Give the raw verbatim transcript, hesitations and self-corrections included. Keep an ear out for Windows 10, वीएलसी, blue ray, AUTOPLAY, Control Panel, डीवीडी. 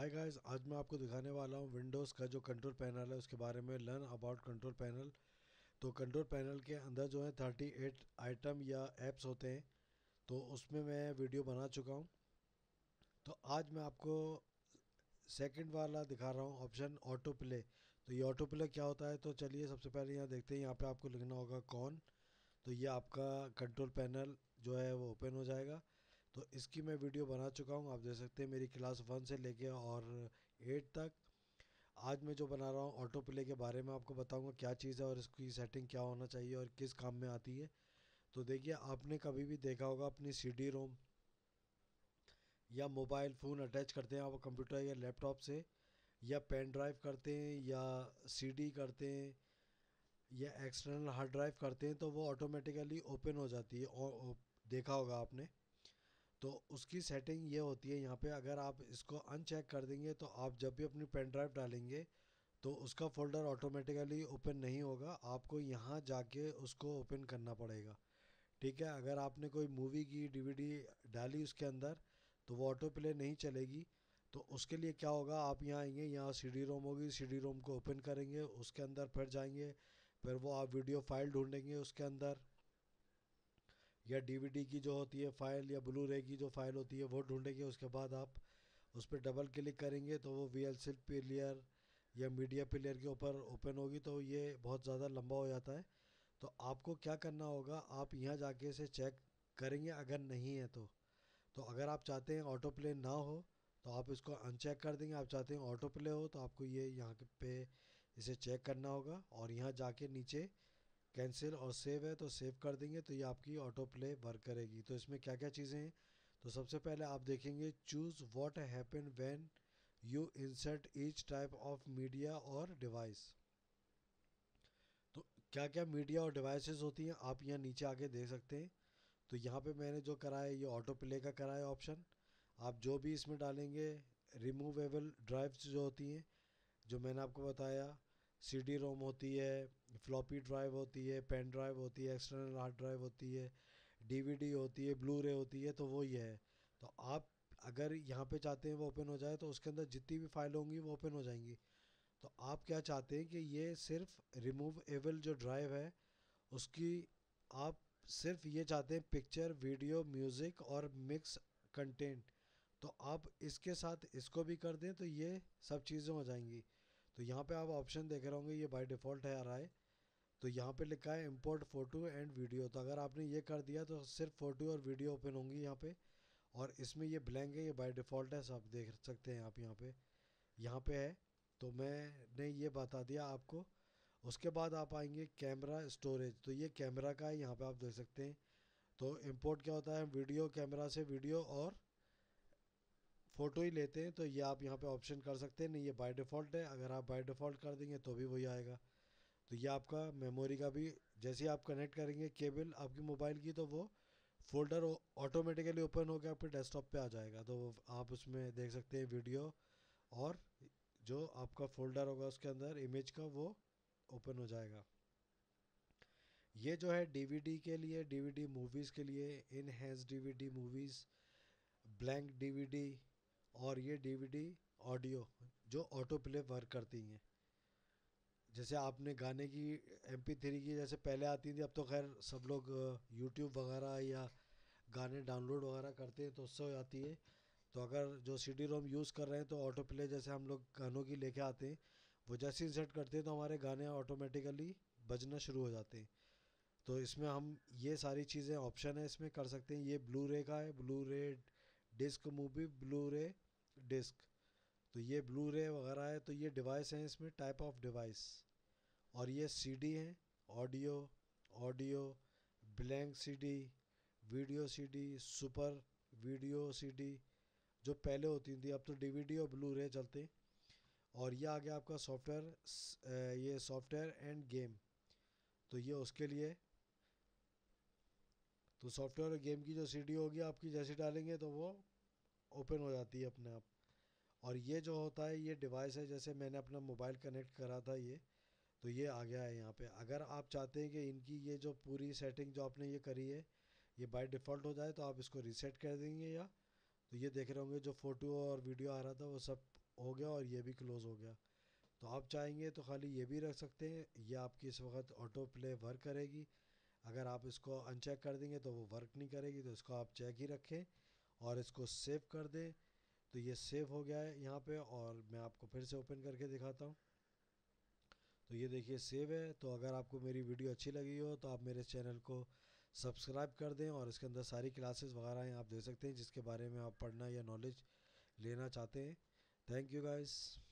Hi guys, आज मैं आपको दिखाने वाला हूँ विंडोज़ का जो कंट्रोल पैनल है उसके बारे में, लर्न अबाउट कंट्रोल पैनल। तो कंट्रोल पैनल के अंदर जो है अड़तीस आइटम या ऐप्स होते हैं, तो उसमें मैं वीडियो बना चुका हूँ। तो आज मैं आपको सेकंड वाला दिखा रहा हूँ ऑप्शन ऑटो प्ले। तो ये ऑटो प्ले क्या होता है, तो चलिए सबसे पहले यहाँ देखते हैं। यहाँ पर आपको लिखना होगा कौन, तो ये आपका कंट्रोल पैनल जो है वो ओपन हो जाएगा। तो इसकी मैं वीडियो बना चुका हूँ, आप देख सकते हैं मेरी क्लास वन से लेके और एट तक। आज मैं जो बना रहा हूँ ऑटो प्ले के बारे में आपको बताऊँगा क्या चीज़ है और इसकी सेटिंग क्या होना चाहिए और किस काम में आती है। तो देखिए, आपने कभी भी देखा होगा अपनी सीडी रोम या मोबाइल फ़ोन अटैच करते हैं आप कंप्यूटर या लैपटॉप से, या पेन ड्राइव करते हैं या सीडी करते हैं या एक्सटर्नल हार्ड ड्राइव करते हैं, तो वो ऑटोमेटिकली ओपन हो जाती है, और देखा होगा आपने। तो उसकी सेटिंग ये होती है यहाँ पे, अगर आप इसको अनचेक कर देंगे तो आप जब भी अपनी पेन ड्राइव डालेंगे तो उसका फ़ोल्डर ऑटोमेटिकली ओपन नहीं होगा, आपको यहाँ जाके उसको ओपन करना पड़ेगा। ठीक है, अगर आपने कोई मूवी की डीवीडी डाली उसके अंदर तो वो ऑटो प्ले नहीं चलेगी। तो उसके लिए क्या होगा, आप यहाँ आएंगे, यहाँ सीडी रोम होगी, सीडी रोम को ओपन करेंगे, उसके अंदर फिर जाएंगे, फिर वो आप वीडियो फाइल ढूँढेंगे उसके अंदर, या डीवीडी की जो होती है फ़ाइल या ब्लू रे की जो फ़ाइल होती है वो ढूंढेंगे। उसके बाद आप उस पर डबल क्लिक करेंगे तो वो वीएलसी प्लेयर या मीडिया प्लेयर के ऊपर ओपन होगी। तो ये बहुत ज़्यादा लंबा हो जाता है, तो आपको क्या करना होगा, आप यहाँ जाके इसे चेक करेंगे अगर नहीं है तो। तो अगर आप चाहते हैं ऑटो प्ले ना हो तो आप इसको अनचेक कर देंगे, आप चाहते हैं ऑटो प्ले हो तो आपको ये यहाँ पे इसे चेक करना होगा, और यहाँ जाके नीचे कैंसिल और सेव है तो सेव कर देंगे, तो ये आपकी ऑटो प्ले वर्क करेगी। तो इसमें क्या क्या चीज़ें हैं, तो सबसे पहले आप देखेंगे choose what happen when you insert each type of media और डिवाइस। तो क्या क्या मीडिया और डिवाइसेस होती हैं आप यहाँ नीचे आके देख सकते हैं। तो यहाँ पे मैंने जो करा है ये ऑटो प्ले का करा है ऑप्शन। आप जो भी इसमें डालेंगे, रिमूवेबल ड्राइव्स जो होती हैं जो मैंने आपको बताया, सीडी रोम होती है, फ्लॉपी ड्राइव होती है, पेन ड्राइव होती है, एक्सटर्नल हार्ड ड्राइव होती है, डीवीडी होती है, ब्लू रे होती है, तो वो ये है। तो आप अगर यहाँ पे चाहते हैं वो ओपन हो जाए तो उसके अंदर जितनी भी फाइल होंगी वो ओपन हो जाएंगी। तो आप क्या चाहते हैं कि ये सिर्फ रिमूवेबल जो ड्राइव है उसकी, आप सिर्फ ये चाहते हैं पिक्चर, वीडियो, म्यूज़िक और मिक्स कंटेंट, तो आप इसके साथ इसको भी कर दें तो ये सब चीज़ें हो जाएंगी। तो यहाँ पे आप ऑप्शन देख रहे होंगे, ये बाय डिफ़ॉल्ट है आ रहा है। तो यहाँ पे लिखा है इंपोर्ट फ़ोटो एंड वीडियो, तो अगर आपने ये कर दिया तो सिर्फ फ़ोटो और वीडियो ओपन होंगी यहाँ पे, और इसमें ये ब्लैंक है, ये बाय डिफ़ॉल्ट है, सब देख सकते हैं आप यहाँ पे यहाँ पे है। तो मैंने ये बता दिया आपको। उसके बाद आप आएंगे कैमरा स्टोरेज, तो ये कैमरा का है, यहाँ पर आप देख सकते हैं। तो इम्पोर्ट क्या होता है, वीडियो कैमरा से वीडियो और फ़ोटो ही लेते हैं, तो ये आप यहाँ पे ऑप्शन कर सकते हैं, नहीं ये बाय डिफ़ॉल्ट है, अगर आप बाय डिफ़ॉल्ट कर देंगे तो भी वही आएगा। तो ये आपका मेमोरी का भी, जैसे आप कनेक्ट करेंगे केबल आपकी मोबाइल की तो वो फोल्डर ऑटोमेटिकली ओपन होकर आपके डेस्कटॉप पे आ जाएगा, तो आप उसमें देख सकते हैं वीडियो, और जो आपका फ़ोल्डर होगा उसके अंदर इमेज का वो ओपन हो जाएगा। ये जो है डी वी डी के लिए, डी वी डी मूवीज़ के लिए, enhance D V D movies, blank D V D, और ये डीवीडी ऑडियो जो ऑटो प्ले वर्क करती हैं। जैसे आपने गाने की एम पी थ्री की जैसे पहले आती थी, अब तो खैर सब लोग यूट्यूब वगैरह या गाने डाउनलोड वगैरह करते हैं तो उससे हो जाती है। तो अगर जो सीडी रोम यूज़ कर रहे हैं तो ऑटो प्ले जैसे हम लोग गानों की लेके आते हैं, वो जैसे इंसर्ट करते हैं तो हमारे गाने ऑटोमेटिकली बजना शुरू हो जाते हैं। तो इसमें हम ये सारी चीज़ें ऑप्शन है इसमें कर सकते हैं। ये ब्लू रे का है, blu ray disc movie, blu ray disc, तो ये ब्लू रे वगैरह है। तो ये डिवाइस हैं इसमें, टाइप ऑफ डिवाइस, और ये सीडी हैं, audio, audio blank CD, video CD, super video CD जो पहले होती थी, अब तो डीवीडी और ब्लू रे चलते। और ये आ गया आपका सॉफ्टवेयर, ये सॉफ्टवेयर एंड गेम, तो ये उसके लिए, तो सॉफ्टवेयर और गेम की जो सीडी होगी आपकी जैसे डालेंगे तो वो ओपन हो जाती है अपने आप। और ये जो होता है ये डिवाइस है, जैसे मैंने अपना मोबाइल कनेक्ट करा था ये, तो ये आ गया है यहाँ पे। अगर आप चाहते हैं कि इनकी ये जो पूरी सेटिंग जो आपने ये करी है ये बाय डिफ़ॉल्ट हो जाए तो आप इसको रीसेट कर देंगे, या तो ये देख रहे होंगे जो फ़ोटो और वीडियो आ रहा था वो सब हो गया और ये भी क्लोज़ हो गया। तो आप चाहेंगे तो खाली ये भी रख सकते हैं, ये आपकी इस वक्त ऑटो प्ले वर्क करेगी। अगर आप इसको अनचेक कर देंगे तो वो वर्क नहीं करेगी, तो इसको आप चेक ही रखें और इसको सेव कर दें। तो ये सेव हो गया है यहाँ पे और मैं आपको फिर से ओपन करके दिखाता हूँ। तो ये देखिए सेव है। तो अगर आपको मेरी वीडियो अच्छी लगी हो तो आप मेरे चैनल को सब्सक्राइब कर दें और इसके अंदर सारी क्लासेस वगैरह हैं, आप देख सकते हैं जिसके बारे में आप पढ़ना या नॉलेज लेना चाहते हैं। Thank you guys.